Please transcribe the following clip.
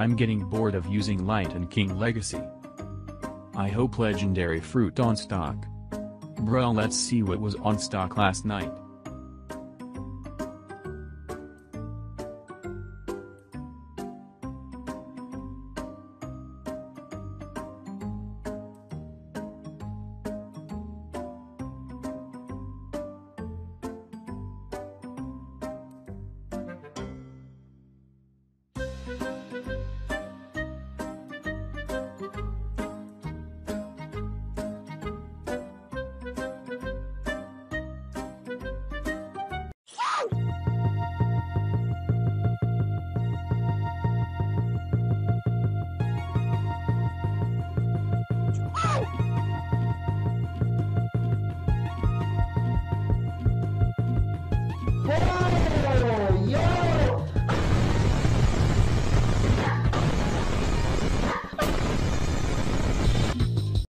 I'm getting bored of using light and King Legacy. I hope legendary fruit on stock. Bruh, let's see what was on stock last night.